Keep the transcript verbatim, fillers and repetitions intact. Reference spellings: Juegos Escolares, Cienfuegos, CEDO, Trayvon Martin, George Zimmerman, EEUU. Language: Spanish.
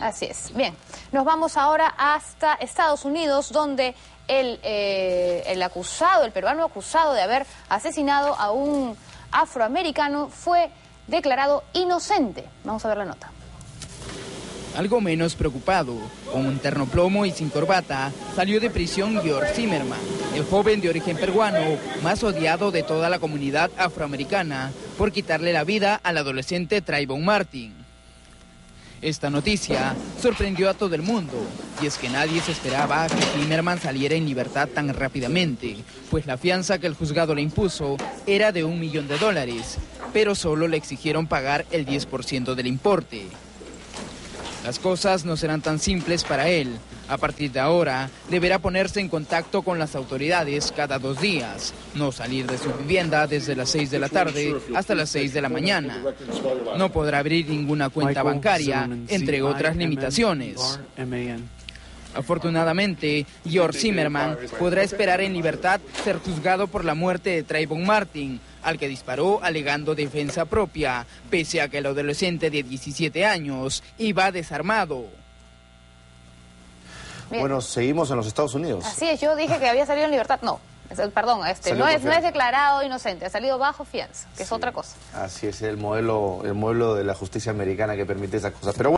Así es. Bien, nos vamos ahora hasta Estados Unidos, donde el, eh, el acusado, el peruano acusado de haber asesinado a un afroamericano fue declarado inocente. Vamos a ver la nota. Algo menos preocupado, con un terno plomo y sin corbata, salió de prisión George Zimmerman, el joven de origen peruano más odiado de toda la comunidad afroamericana por quitarle la vida al adolescente Trayvon Martin. Esta noticia sorprendió a todo el mundo, y es que nadie se esperaba que Zimmerman saliera en libertad tan rápidamente, pues la fianza que el juzgado le impuso era de un millón de dólares, pero solo le exigieron pagar el diez por ciento del importe. Las cosas no serán tan simples para él. A partir de ahora, deberá ponerse en contacto con las autoridades cada dos días, no salir de su vivienda desde las seis de la tarde hasta las seis de la mañana. No podrá abrir ninguna cuenta bancaria, entre otras limitaciones. Afortunadamente, George Zimmerman podrá esperar en libertad ser juzgado por la muerte de Trayvon Martin, al que disparó alegando defensa propia, pese a que el adolescente de diecisiete años iba desarmado. Bien. Bueno, seguimos en los Estados Unidos. Así es, yo dije que había salido en libertad. No, perdón, este, no, es, no es declarado inocente, ha salido bajo fianza, que sí, es otra cosa. Así es el modelo, el modelo de la justicia americana que permite esas cosas. Pero bueno,